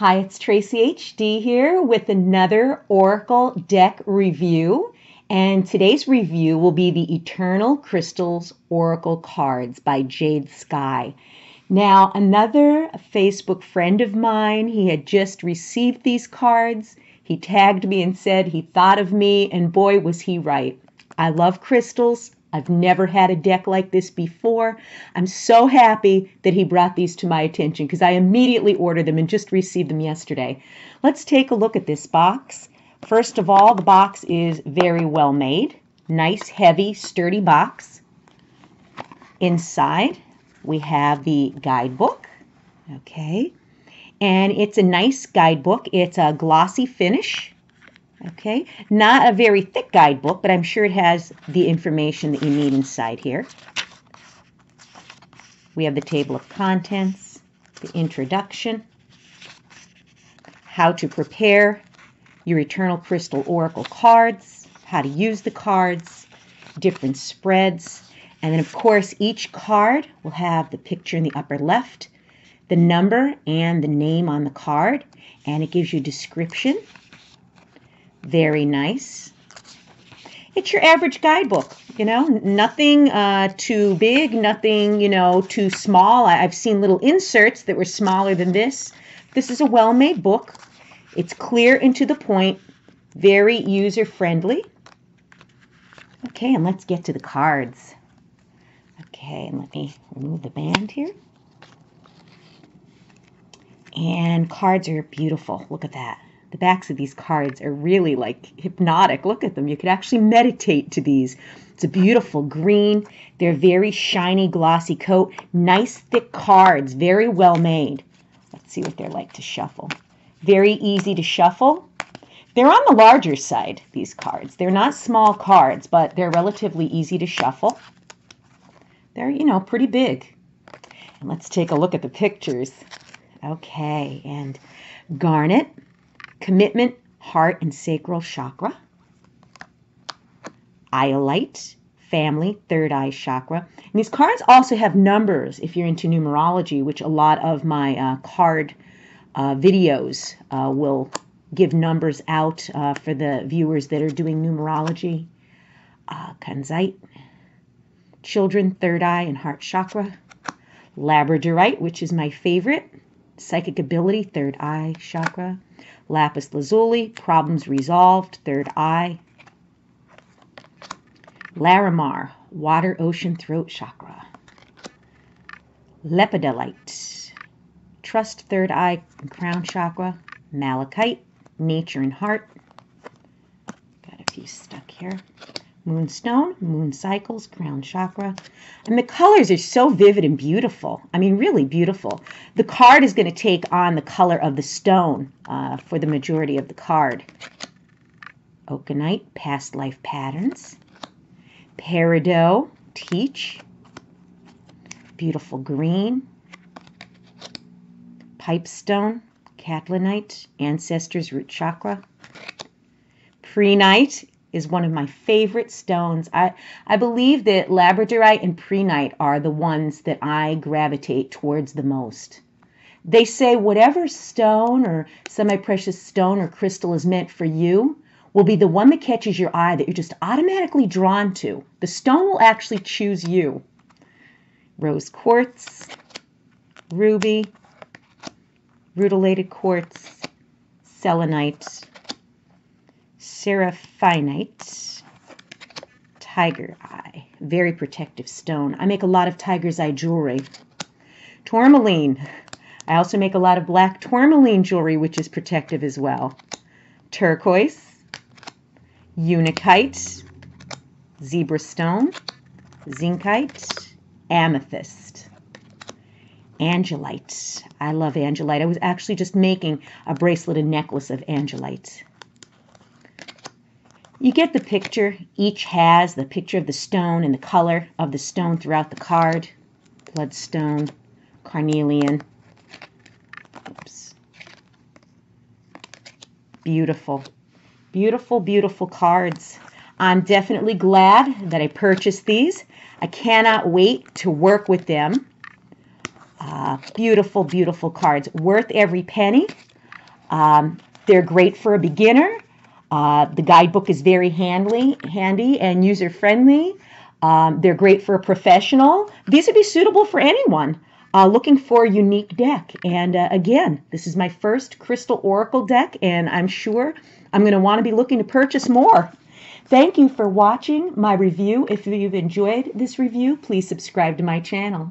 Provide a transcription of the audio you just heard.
Hi, it's Tracy HD here with another Oracle deck review, and today's review will be the Eternal Crystals Oracle Cards by Jade Sky. Now, another Facebook friend of mine, he had just received these cards. He tagged me and said he thought of me, and boy, was he right. I love crystals. I've never had a deck like this before. I'm so happy that he brought these to my attention because I immediately ordered them and just received them yesterday. Let's take a look at this box. First of all, the box is very well made. Nice, heavy, sturdy box. Inside, we have the guidebook. Okay. And it's a nice guidebook. It's a glossy finish. Okay, not a very thick guidebook, but I'm sure it has the information that you need inside here. We have the table of contents, the introduction, how to prepare your Eternal Crystal Oracle cards, how to use the cards, different spreads, and then of course each card will have the picture in the upper left, the number and the name on the card, and it gives you description. Very nice. It's your average guidebook, you know, nothing too big, nothing, you know, too small. I've seen little inserts that were smaller than this. This is a well-made book. It's clear and to the point, very user-friendly. Okay, and let's get to the cards. Okay, and let me remove the band here. And cards are beautiful. Look at that. The backs of these cards are really like hypnotic. Look at them. You could actually meditate to these. It's a beautiful green. They're very shiny, glossy coat. Nice, thick cards. Very well made. Let's see what they're like to shuffle. Very easy to shuffle. They're on the larger side, these cards. They're not small cards, but they're relatively easy to shuffle. They're, you know, pretty big. And let's take a look at the pictures. Okay, and garnet. Commitment, heart, and sacral chakra. Iolite, family, third eye chakra. And these cards also have numbers if you're into numerology, which a lot of my card videos will give numbers out for the viewers that are doing numerology. Kanzite, children, third eye, and heart chakra. Labradorite, which is my favorite. Psychic ability, third eye chakra. Lapis lazuli, problems resolved, third eye. Larimar, water, ocean, throat chakra. Lepidolite, trust, third eye, and crown chakra. Malachite, nature and heart. Got a few stuck here. Moonstone, moon cycles, crown chakra. And the colors are so vivid and beautiful. I mean, really beautiful. The card is going to take on the color of the stone for the majority of the card. Okanite, past life patterns. Peridot, teach. Beautiful green. Pipestone, Catlinite, ancestors, root chakra. Prehnite is one of my favorite stones. I believe that labradorite and prehnite are the ones that I gravitate towards the most. They say whatever stone or semi-precious stone or crystal is meant for you will be the one that catches your eye, that you're just automatically drawn to. The stone will actually choose you. Rose quartz, ruby, rutilated quartz, selenite, seraphinite, tiger eye, very protective stone. I make a lot of tiger's eye jewelry. Tourmaline. I also make a lot of black tourmaline jewelry, which is protective as well. Turquoise, unikite, zebra stone, zincite, amethyst. Angelite. I love angelite. I was actually just making a bracelet and necklace of angelite. You get the picture. Each has the picture of the stone and the color of the stone throughout the card. Bloodstone, carnelian. Oops. Beautiful. Beautiful, beautiful cards. I'm definitely glad that I purchased these. I cannot wait to work with them. Beautiful, beautiful cards. Worth every penny. They're great for a beginner. The guidebook is very handy and user-friendly. They're great for a professional. These would be suitable for anyone looking for a unique deck. And again, this is my first Crystal Oracle deck, and I'm sure I'm going to want to be looking to purchase more. Thank you for watching my review. If you've enjoyed this review, please subscribe to my channel.